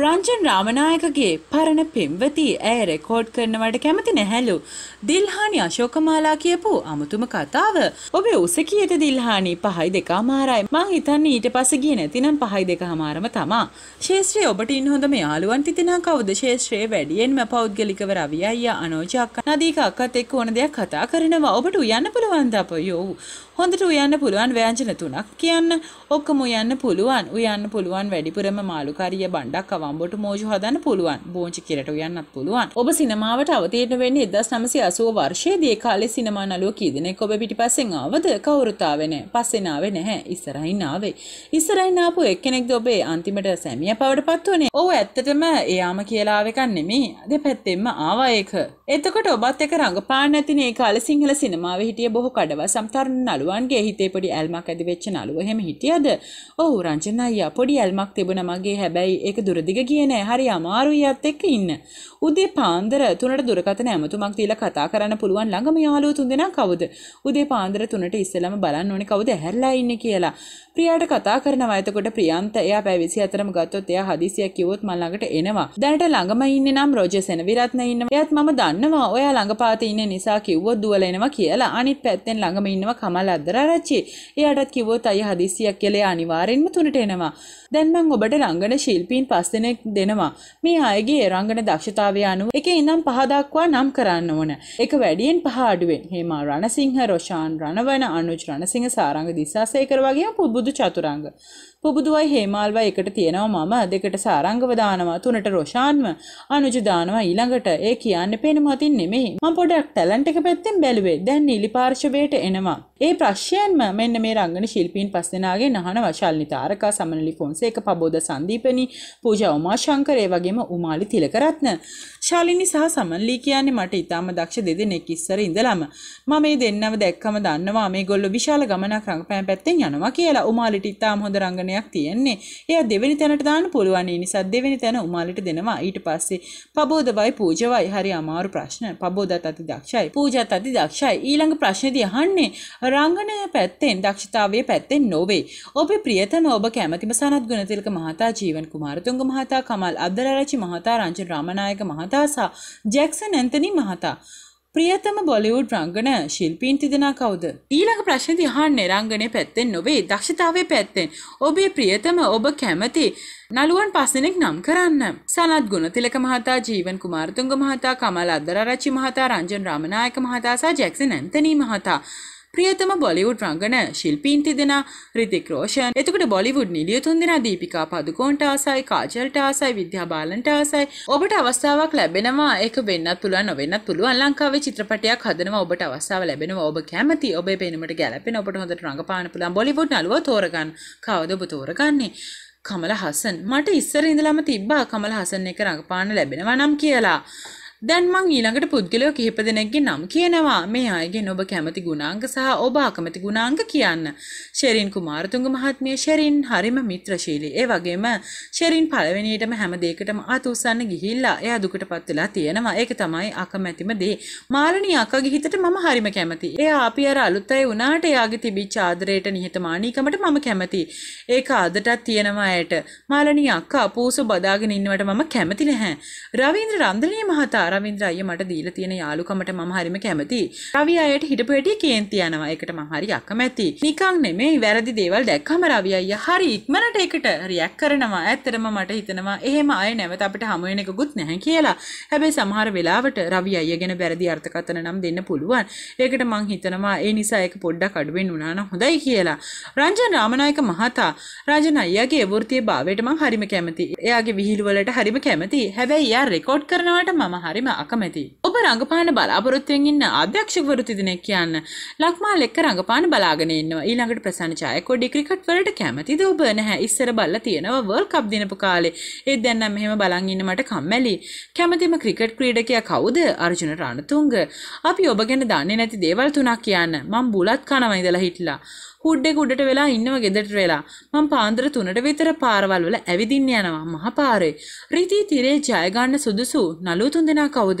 රංජන් රාමනායකගේ පරණ පෙම්වති ඇය රෙකෝඩ් කරනවට කැමති නැහැලු. දිල්හානි අශෝකමාලා කියපු අමුතුම කතාව. ඔබේ උසකියට දිල්හානි 5:02යි. මං හිතන්නේ ඊට පස්සේ ගියේ නැතිනම් 5:02ම තමා. ශේෂ්ත්‍රයේ ඔබට ඉන්න හොඳම යාළුවන් තිතනා කවුද? ශේෂ්ත්‍රයේ වැඩියෙන්ම පෞද්ගලිකව රවි අයියා, අනෝජ අක්කා, නදීක අක්කත් එක්ක ඕන දෙයක් කතා කරනවා. ඔබට උයන්න පුළුවන් ද අපයෝ? හොඳට උයන්න පුළුවන් ව්‍යංජන 3ක් කියන්න. ඔක්කොම උයන්න පුළුවන්. උයන්න පුළුවන් වැඩිපුරම මාළුකාරිය බණ්ඩක් වම්බොට මෝජු හදන්න පුළුවන්. බෝංචි කිරට උයන්නත් පුළුවන්. ඔබ සිනමාවට අවතීර්ණ වෙන්නේ 1980 වර්ෂයේදී. ඒ කාලේ සිනමා නළුව කී දෙනෙක් ඔබ පිටිපස්සෙන් ආවද? කවුරුත් ආවේ නැහැ. පස්සෙන් ආවේ නැහැ. ඉස්සරහින් ආවේ. ඉස්සරහින් ආපු එක්කෙනෙක්ද ඔබේ අන්තිමට සැමියා පවඩපත් වුණේ? ඔව් ඇත්තටම එයාම කියලා ආව එකක් නෙමෙයි. දෙපැත්තෙන්ම ආවා ඒක. එතකොට ඔබත් එක රංගපාන නැතිනේ. ඒ කාලේ සිංහල සිනමාවේ හිටිය බොහෝ කඩවසම් තරුණ නළුවන්ගේ හිතේ පොඩි ඇල්මක් ඇති වෙච්ච නළුව එහෙම හිටියද? ඔව් රංජන අයියා පොඩි ඇල්මක් තිබුණා මගේ. හැබැයි ඒක දුරදී ගෙගියනේ හරි අමාරුයි යත් එක්ක ඉන්න. උදේ පාන්දර 3ට දුරකතන ඇමතුමක් තියලා කතා කරන්න පුළුවන් ළඟම යාළුවෝ තුන්දෙනා කවුද? උදේ පාන්දර 3ට ඉස්සෙල්ලාම බලන්න ඕනේ කවුද ඇහැරලා ඉන්නේ කියලා. ප්‍රියාට කතා කරනවා. එතකොට ප්‍රියන්ත එයා පැය 24ම ගත්තොත් එයා හදිසියක් කිව්වොත් මම ළඟට එනවා. දැනට ළඟම ඉන්නේ නම් රොජර් සෙනවිරත්න ඉන්නවා. එයාත් මම දන්නවා. ඔයා ළඟපාතේ ඉන්නේ නිසා කිව්වොත් දුවල එනවා කියලා. අනිත් පැත්තෙන් ළඟම ඉන්නවා කමල් අද්දරාරච්චි. එයාටත් කිව්වොත් අයියා හදිසියක් කියලා එයා අනිවාර්යෙන්ම 3ට එනවා. දැන් මම ඔබට රංගන ශිල්පීන් පස්සේ දෙනවා. මේ අයගේ රංගන දක්ෂතාවය අනුව එකේ ඉඳන් 5 දක්වා නම් කරන්න ඕන. ඒක වැඩියෙන් 5 අඩුවෙන්. හේමා රණසිංහ, රොෂාන් රණවන, අනුජ් රණසිංහ, සාරංග දිසාසේකර වගේ පුබුදු චතුරංග. පුබුදුවයි හේමාල්වයි එකට තියෙනවා මම. දෙකට සාරංගව දානවා. 3ට රොෂාන්ව, අනුජ දානවා ඊළඟට. ඒ කියන්නේ පේන මතින් නෙමෙයි. මම පොඩක් ටැලන්ට් එක පැත්තෙන් බැලුවේ. දැන් නිලි පාර්ශවයට එනවා. ඒ ප්‍රශ්යන්ම මෙන්න මේ රංගන ශිල්පීන් 5 දෙනාගේ නහනවා. ශල්නි තාරකා, සමනලි ෆොන්සේක, පබෝද සංදීපනි, පූජා උමාශංකර, ඒ වගේම උමාලි තිලකරත්න. ශාලිනි සහ සමන්ලි කියන්නේ මට ඊටම දක්ෂ දෙදෙනෙක් ඉස්සර ඉඳලම. මම මේ දෙන්නව දැක්කම දන්නවා මේගොල්ලෝ විශාල ගමනක් රංගපෑම් පැත්තෙන් යනවා කියලා. උමාලිට ඊටම හොඳ රංගනයක් තියෙන්නේ. එයා දෙවෙනි තැනට දාන්න පුළුවන්. ඒ නිසා දෙවෙනි තැන උමාලිට දෙනවා. ඊට පස්සේ පබෝදවයි පූජවයි හරි අමාරු ප්‍රශ්න. පබෝදත් අති දක්ෂයි, පූජත් අති දක්ෂයි. ඊළඟ ප්‍රශ්නේදී අහන්නේ රංගනය පැත්තෙන්, දක්ෂතාවයේ පැත්තෙන් නොවේ. ඔබේ ප්‍රියතම ඔබ කැමැතිම සනත් ගුණතිලක මහතා, ජීවන් කුමාරතුංග මහතා, කමල් අද්දරාරච්චි මහතා, රංජන් රාමනායක මහතා සහ ජැක්සන් ඇන්තනි මහතා. ප්‍රියතම බොලිවුඩ් රංගන ශිල්පීන් තිදෙනා කවුද? ඊළඟ ප්‍රශ්නේදී අහන්නේ රංගනයේ පැත්තෙන් නොවේ, දක්ෂතාවයේ පැත්තෙන් ඔබේ ප්‍රියතම ඔබ කැමති නළුවන් 5 දෙනෙක් නම් කරන්න. සනත් ගුණතිලක මහතා, ජීවන් කුමාරතුංග මහතා, කමල් අද්දරාරච්චි මහතා, රංජන් රාමනායක මහතා සහ ජැක්සන් ඇන්තනි මහතා. ප්‍රියතම බොලිවුඩ් රංගන ශිල්පීන් තිදෙනා රිතික් රෝෂන්. එතකොට බොලිවුඩ් නිළිය 3 දෙනා දීපිකා පදුකෝන්ට ආසයි, කාජල්ට ආසයි, විද්‍යා බාලන්ට ආසයි. ඔබට අවස්ථාවක් ලැබෙනවා. ඒක වෙන්නත් පුළුවන්, නොවෙන්නත් පුළුවන්. ලංකාවේ චිත්‍රපටයක් හදනවා. ඔබට අවස්ථාව ලැබෙනවා. ඔබ කැමති, ඔබේ පෙනුමට ගැලපෙන, ඔබට හොඳට රඟපාන්න පුළුවන් බොලිවුඩ් නළුව තෝරගන්න. කවුද ඔබ තෝරගන්නේ? කමල් හසන්. මට ඉස්සර ඉඳලාම තිබ්බා කමල් හසන් එක රඟපාන්න ලැබෙනවා නම් කියලා. දැන් මං ඊළඟට පුද්ගලයෝ කිහිප දෙනෙක්ගේ නම් කියනවා. මේ අයගෙන් ඔබ කැමති ගුණාංග සහ ඔබ අකමැති ගුණාංග කියන්න. ෂෙරින් කුමාරතුංග මහත්මිය. ෂෙරින් හරිම මිත්‍රශීලී. ඒ වගේම ෂෙරින් පළවෙනියටම හැම දෙයකටම අත උස්සන්න ගිහිල්ලා එයා දුකටපත් වෙලා තියෙනවා. ඒක තමයි අකමැතිම දේ. මාළනී අක්කගේ හිතට මම හරිම කැමති. එයා අපි අර අලුත් අය වුණාට එයාගේ තිබිච්ච ආදරයට, නිහතමානීකමට මම කැමති. ඒක ආදටත් තියෙනවා ඇයට. මාළනී අක්කා පූසු බදාගෙන ඉන්නවට මම කැමති නැහැ. රවීන්ද්‍ර රන්දනී මහතා. රවීන්ද්‍ර අයියා මට දීලා තියෙන යාළුකමට මම හරිම කැමතියි. රවි අයියට හිටපු හැටි කේන්ති යනවා. ඒකට මම හරි අකමැති. නිකන් නෙමෙයි, වැරදි දේවල් දැක්කම රවි අයියා හරි ඉක්මනට ඒකට රියැක්ට් කරනවා. ඇත්තටම මට හිතෙනවා එහෙම අය නැවත අපිට හමු වෙන එකකුත් නැහැ කියලා. හැබැයි සමහර වෙලාවට රවි අයියා ගැන වැරදි අර්ථකථන නම් දෙන්න පුළුවන්. ඒකට මම හිතනවා ඒ නිසා ඒක පොඩ්ඩක් අඩුවෙන් වුණා නම් හොඳයි කියලා. රංජන් රාමනායක මහතා. රංජන් අයියාගේ වෘත්තීය භාවයට මම හරිම කැමතියි. එයාගේ විහිළු වලට හරිම කැමතියි. හැබැයි එයා රෙකෝඩ් කරනවට මම හරි අකමැති. ඔබ රංගපාන බලාපොරොත්තුෙන් ඉන්න අධ්‍යක්ෂකවරු තිදෙනෙක් කියන්න. ලක්මාල් එක්ක රංගපාන බලාගෙන ඉන්නවා. ඊළඟට ප්‍රසන්න ඡායකොඩි. ක්‍රිකට් වලට කැමතිද ඔබ? නැහැ. ඉස්සර බල්ලා තියෙනවා වර්ල්ඩ් කප් දිනපු කාලේ. ඒත් දැන් නම් මෙහෙම බලන් ඉන්න මට කම්මැලි. කැමැතිම ක්‍රිකට් ක්‍රීඩකයා කවුද? අර්ජුන රණතුංග. අපි ඔබ ගැන දන්නේ නැති දේවල් 3ක් කියන්න. මම බුලත් කනවා ඉඳලා හිටලා. कुड्डेट वेला इन्नव गेदट वेला मम पांदर तुनट वितर पारवाल वेला एविदिन्यानव महा पारे रीति तीरे जयगान सुदुसु नलु तुंदेना कवुद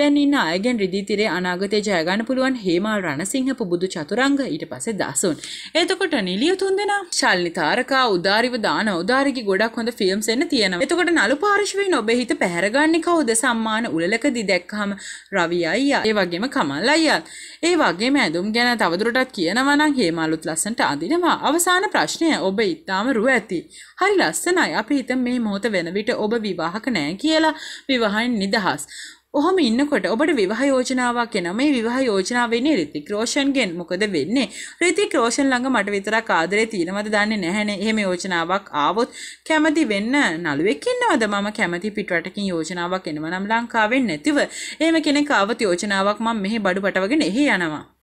දැන් ඉන්න අයගෙන් රිදී තිරේ අනාගතේ ජය ගන්න පුළුවන් හේමාල් රණසිංහ පුබුදු චතුරංග ඊට පස්සේ දසුන්. එතකොට නිලිය තුන් දෙනා ශාලිනී තාරකා උදාරිව දාන උදාරිගේ ගොඩක් හොඳ ෆිල්ම්ස් එන්න තියෙනවා. එතකොට නළු පාරිශ්වයේ නොබේ හිත පැහැරගන්නේ කවුද? සම්මාන උලලකදී දැක්කහම රවි අයියා, ඒ වගේම කමල් අයියා. ඒ වගේම ඇඳුම් ගැන තවදුරටත් කියනවා නම් හේමාලුත් ලස්සනට අඳිනවා. අවසාන ප්‍රශ්නය ඔබ ඊටාම රු ඇති. හරි ලස්සනයි. අපි හිතමු මේ මොහොත වෙන විට ඔබ විවාහක නැහැ කියලා. විවාහයෙන් නිදහස්. ඔහොම ඉන්නකොට ඔබට විවාහ යෝජනාවක් එනවා. මේ විවාහ යෝජනාව වෙන්නේ ඍතික් රෝෂන්ගෙන්. මොකද වෙන්නේ? ඍතික් රෝෂන් ළඟ මට විතරක් ආදරේ තියෙනවද දන්නේ නැහැනේ. එහෙම යෝජනාවක් ආවොත් කැමති වෙන්න නළුවෙක් ඉන්නවද? මම කැමති පිටරටකින් යෝජනාවක් එනවා නම් ලංකාවෙන් නැතිව. එහෙම කෙනෙක් ආවත් යෝජනාවක් මම මෙහි බඩු පටවගෙන එහි යනවා.